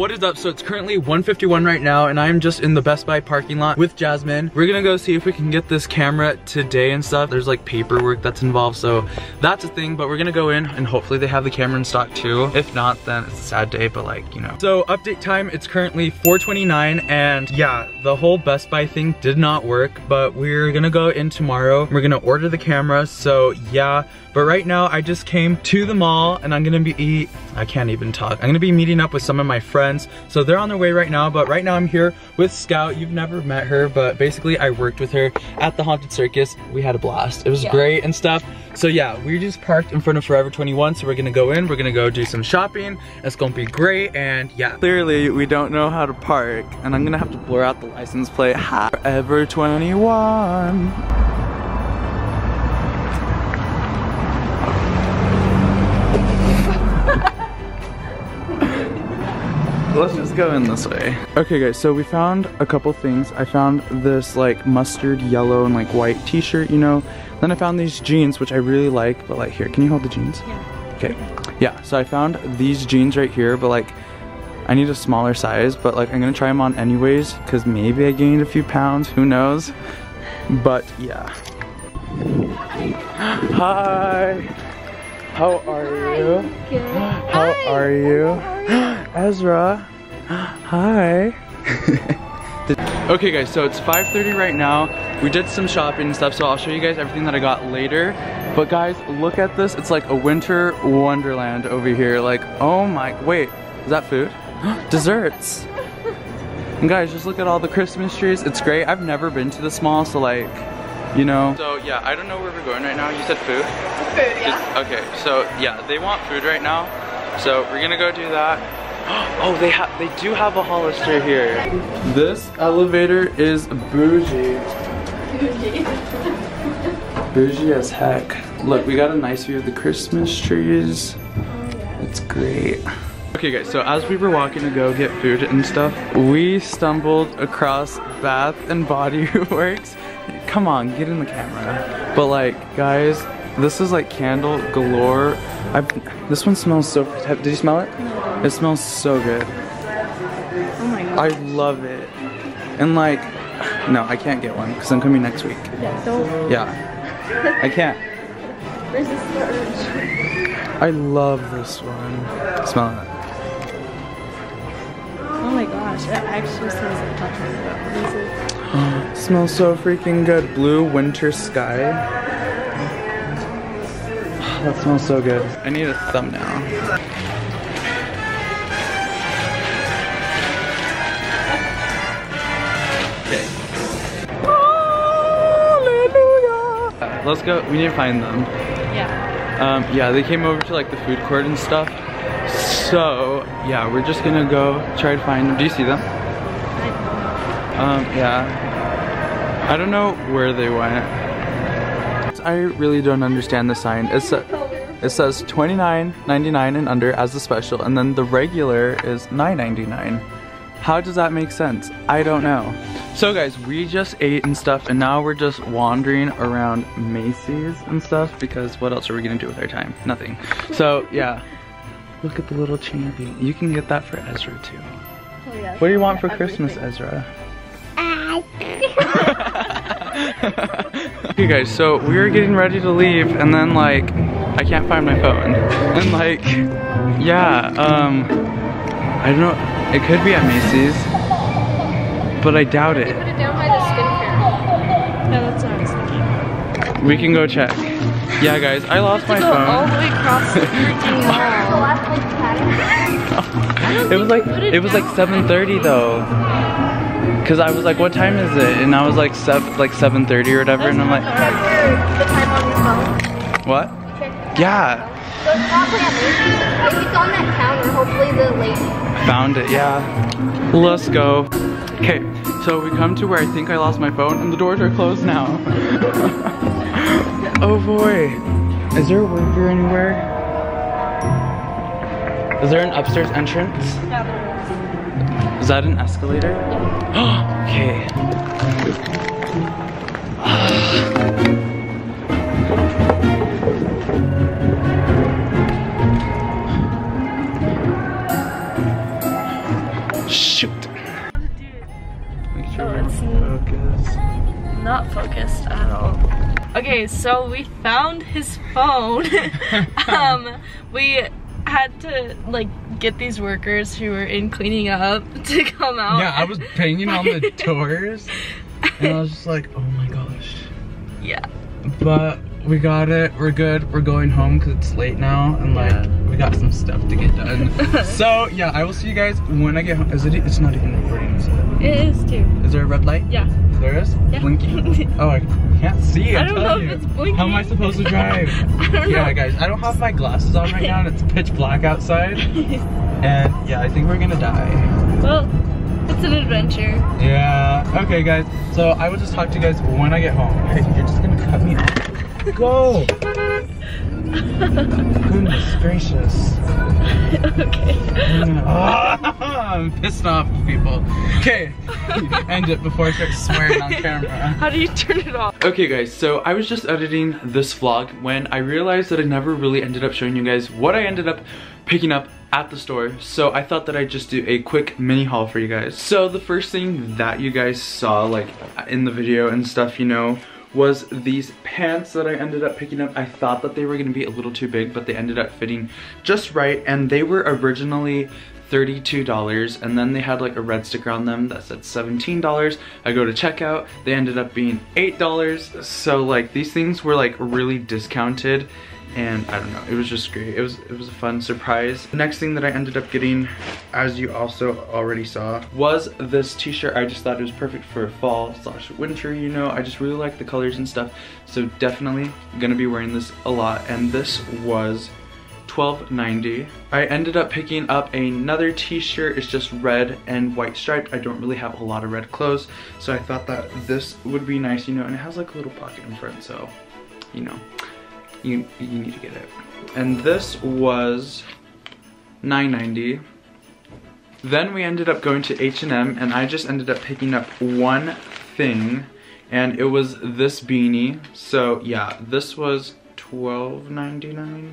what is up? So it's currently 1:51 right now, and I'm just in the Best Buy parking lot with Jasmine. We're gonna go see if we can get this camera today and stuff. There's like paperwork that's involved, so that's a thing, but we're gonna go in and hopefully they have the camera in stock too. If not, then it's a sad day, but like, you know. So update time, it's currently 4:29, and yeah, the whole Best Buy thing did not work, but we're gonna go in tomorrow. We're gonna order the camera, so yeah. But right now, I just came to the mall, and I'm gonna be, I can't even talk. I'm gonna be meeting up with some of my friends, so they're on their way right now, but right now I'm here with Scout. You've never met her, but basically I worked with her at the Haunted Circus. We had a blast. It was great and stuff. So yeah, we just parked in front of Forever 21, so we're gonna go in, we're gonna go do some shopping. It's gonna be great, and yeah. Clearly, we don't know how to park, and I'm gonna have to blur out the license plate. Forever 21. Let's just go in this way. Okay guys, so we found a couple things. I found this like mustard yellow and like white t-shirt, you know. Then I found these jeans, which I really like, but like here, can you hold the jeans? Yeah. Okay. Yeah, so I found these jeans right here, but like I need a smaller size, but like I'm gonna try them on anyways, cause maybe I gained a few pounds, who knows? But yeah. Hi. How are you? Good. How are you? Ezra. Hi. Okay guys, so it's 5:30 right now. We did some shopping and stuff, so I'll show you guys everything that I got later. But guys, look at this. It's like a winter wonderland over here. Like, oh my, wait, is that food? Desserts. And guys, just look at all the Christmas trees. It's great. I've never been to this mall, so like, you know. So yeah, I don't know where we're going right now. You said food? Food, yeah. Okay, so yeah, they want food right now. So we're gonna go do that. Oh, they do have a Hollister here. This elevator is bougie. Bougie. Bougie as heck. Look, we got a nice view of the Christmas trees. Oh, yeah. It's great. Okay guys, so as we were walking to go get food and stuff, we stumbled across Bath and Body Works. Come on, get in the camera. But like, guys, this is like candle galore. This one smells so, did you smell it? No. It smells so good. Oh my god. I love it. And like, no, I can't get one because I'm coming next week. Yeah, don't. Yeah. I can't. Resist the urge. I love this one. Smell it. Oh my gosh, that actually smells like chocolate. It smells so freaking good. Blue winter sky. That smells so good. I need a thumbnail. Let's go, we need to find them. Yeah. Yeah, they came over to like the food court and stuff. So, yeah, we're just gonna go try to find them. Do you see them? Yeah. I don't know where they went. I really don't understand the sign. It says $29.99 and under as the special, and then the regular is $9.99. How does that make sense? I don't know. So guys, we just ate and stuff, and now we're just wandering around Macy's and stuff, because what else are we gonna do with our time? Nothing. So yeah, look at the little Champion. You can get that for Ezra too. Oh, yeah. What do you want for Christmas, Ezra? Okay guys, so we were getting ready to leave, and then like, I can't find my phone. And like, yeah, I don't know. It could be at Macy's, but I doubt it. They put it down by the skincare. No, that's what I was thinking. We can go check. Yeah, guys, I lost my phone. All the way across the freaking mall. It was like 7:30 though, because I was like, "What time is it?" And I was like, "7:30 or whatever," and I'm like, "The time on your phone." What? Yeah. So it's probably at Macy's. Like, it's on that counter. Hopefully the lady. Found it, yeah. Let's go. Okay, so we come to where I think I lost my phone, and the doors are closed now. Oh boy. Is there a worker anywhere? Is there an upstairs entrance? Is that an escalator? Okay. Shoot. Make sure we're focused. Not focused at all. Okay, so we found his phone. We had to like get these workers who were in cleaning up to come out. Yeah, I was banging on the doors and I was just like, oh my gosh. Yeah. But we got it, we're good, we're going home because it's late now and like we got some stuff to get done. So yeah, I will see you guys when I get home. Is it, it's not even recording, is it? It is too. Is there a red light? Yeah. There is? Yeah. Blinking? Oh, I can't see. I don't know if it's blinking. How am I supposed to drive? I don't know. Yeah guys, I don't have my glasses on right now and it's pitch black outside. And yeah, I think we're gonna die. Well, it's an adventure. Yeah. Okay guys, so I will just talk to you guys when I get home. Hey, you're just gonna cut me off. Go! Goodness gracious. Okay. Oh, I'm pissed off at people. Okay, end it before I start swearing on camera. How do you turn it off? Okay guys, so I was just editing this vlog when I realized that I never really ended up showing you guys what I ended up picking up at the store, so I thought that I'd just do a quick mini haul for you guys. So the first thing that you guys saw like in the video and stuff, you know, was these pants that I ended up picking up. I thought that they were gonna be a little too big, but they ended up fitting just right, and they were originally $32, and then they had like a red sticker on them that said $17. I go to checkout, they ended up being $8, so like these things were like really discounted, and I don't know, it was just great. It was a fun surprise. The next thing that I ended up getting, as you also already saw, was this t-shirt. I just thought it was perfect for fall / winter, you know. I just really like the colors and stuff, so definitely gonna be wearing this a lot, and this was $12.90. I ended up picking up another t-shirt. It's just red and white striped. I don't really have a lot of red clothes, so I thought that this would be nice, you know, and it has like a little pocket in front, so you know, you need to get it. And this was $9.90. Then we ended up going to H&M, and I just ended up picking up one thing, and it was this beanie. So yeah, this was $12.99.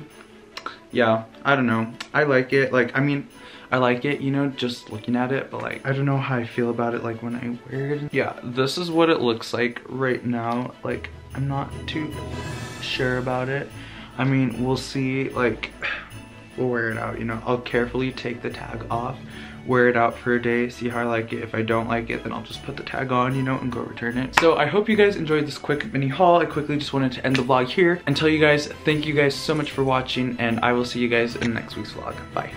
Yeah, I don't know, I like it. Like, I mean, I like it, you know, just looking at it, but like I don't know how I feel about it like when I wear it. Yeah, this is what it looks like right now. Like, I'm not too sure about it. I mean, we'll see, like we'll wear it out, you know. I'll carefully take the tag off, wear it out for a day, see how I like it. If I don't like it, then I'll just put the tag on, you know, and go return it. So I hope you guys enjoyed this quick mini haul. I quickly just wanted to end the vlog here and tell you guys thank you guys so much for watching, and I will see you guys in next week's vlog. Bye.